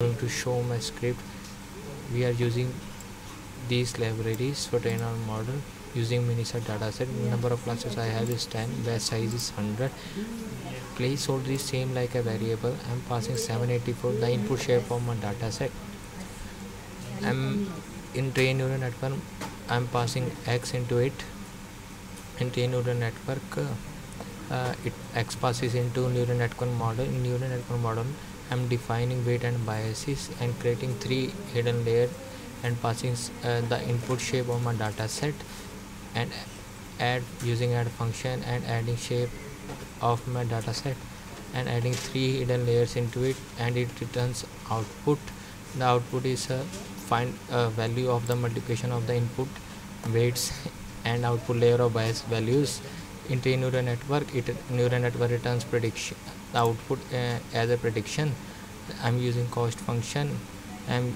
going to show my script. We are using these libraries for train our model using mnist dataset. Number of classes I have is 10, batch size is 100. Please hold this same like a variable. I am passing 784, the input shape for my dataset. I am in train neural network. I am passing x into it. In train neural network, x passes into neural network model. In neural network model, I am defining weight and biases and creating 3 hidden layers and passing the input shape of my data set and add using add function and adding shape of my data set and adding 3 hidden layers into it, and it returns output. The output is find value of the multiplication of the input weights and output layer of bias values. Into neural network, neural network returns prediction output as a prediction. I'm using cost function and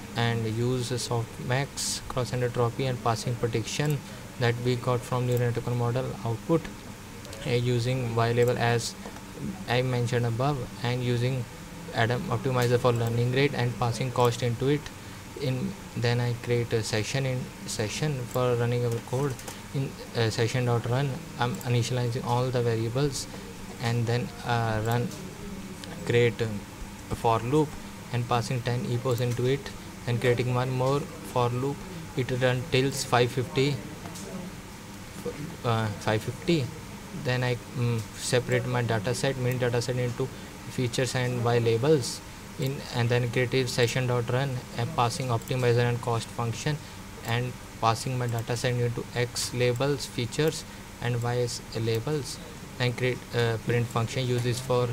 use softmax cross entropy and passing prediction that we got from neural network model output using y label as I mentioned above, and using Adam optimizer for learning rate and passing cost into it. Then I create a session for running our code. In session.run, I'm initializing all the variables and then create a for loop and passing 10 epochs into it and creating one more for loop. It run till 550. Then I separate my dataset, main dataset into features and y labels and then create session.run and passing optimizer and cost function and passing my dataset into x labels features and y labels and create a print function. Use this for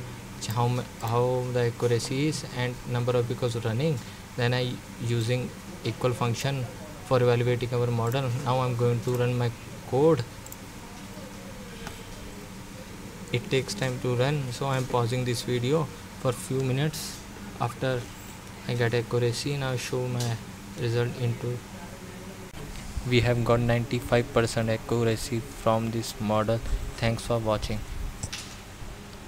how the accuracy is and number of epochs running. Then I using equal function for evaluating our model. Now I'm going to run my code. It takes time to run, so I'm pausing this video for few minutes. After I get accuracy, now show my result into. We have got 95% accuracy from this model. Thanks for watching.